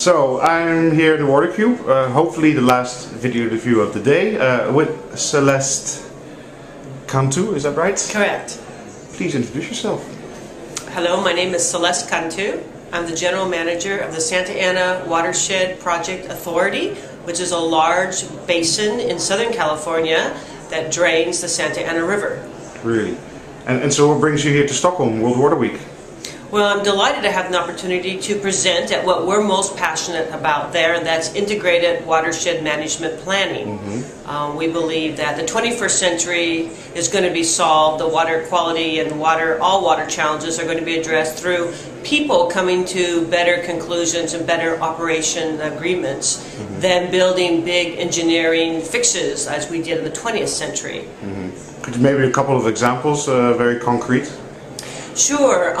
So I'm here at the WaterCube, hopefully the last video review of the day, with Celeste Cantu, is that right? Correct. Please introduce yourself. Hello, my name is Celeste Cantu. I'm the General Manager of the Santa Ana Watershed Project Authority, which is a large basin in Southern California that drains the Santa Ana River. Really? And so what brings you here to Stockholm World Water Week? Well, I'm delighted to have an opportunity to present at what we're most passionate about there, and that's integrated watershed management planning. Mm-hmm. We believe that the 21st century is going to be solved. The water quality and all water challenges are going to be addressed through people coming to better conclusions and better operation agreements, mm-hmm, than building big engineering fixes as we did in the 20th century. Mm-hmm. Could you maybe a couple of examples, very concrete? Sure.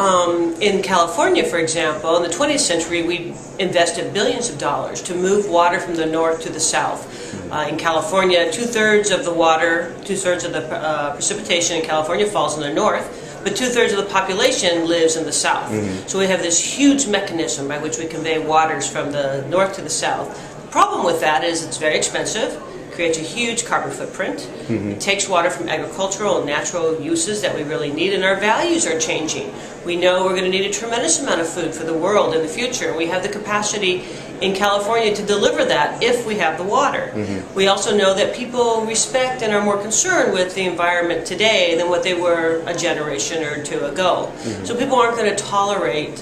In California, for example, in the 20th century, we invested billions of dollars to move water from the north to the south. In California, two-thirds of the precipitation in California falls in the north, but two-thirds of the population lives in the south. Mm-hmm. So we have this huge mechanism by which we convey waters from the north to the south. The problem with that is it's very expensive. Creates a huge carbon footprint. Mm-hmm. It takes water from agricultural and natural uses that we really need, and our values are changing. We know we're going to need a tremendous amount of food for the world in the future. We have the capacity in California to deliver that if we have the water. Mm-hmm. We also know that people respect and are more concerned with the environment today than what they were a generation or two ago. Mm-hmm. So people aren't going to tolerate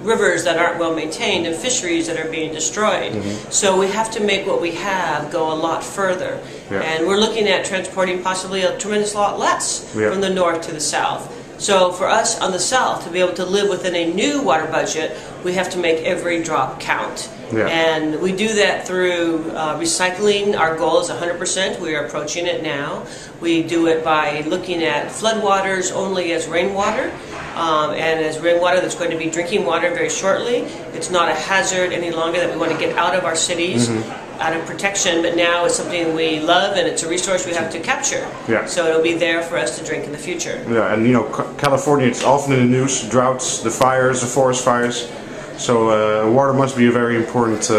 rivers that aren't well maintained and fisheries that are being destroyed. Mm-hmm. So we have to make what we have go a lot further. Yeah. And we're looking at transporting possibly a tremendous lot less, yeah, from the north to the south. So for us on the south to be able to live within a new water budget, we have to make every drop count. Yeah. And we do that through recycling. Our goal is 100%. We are approaching it now. We do it by looking at floodwaters only as rainwater, and as rainwater that's going to be drinking water very shortly. It's not a hazard any longer that we want to get out of our cities, mm-hmm, out of protection, but now it's something we love and it's a resource we have to capture. Yeah. So it'll be there for us to drink in the future. Yeah, and you know, California, it's often in the news, droughts, the fires, the forest fires. So water must be a very important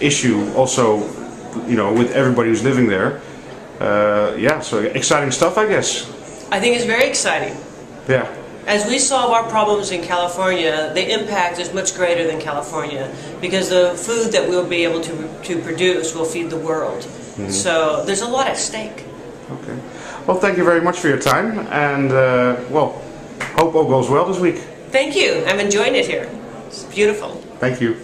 issue also, you know, with everybody who's living there. Yeah, so exciting stuff, I guess. I think it's very exciting. Yeah. As we solve our problems in California, the impact is much greater than California, because the food that we'll be able to produce will feed the world. Mm-hmm. So there's a lot at stake. Okay. Well, thank you very much for your time, and well, hope all goes well this week. Thank you. I'm enjoying it here. It's beautiful. Thank you.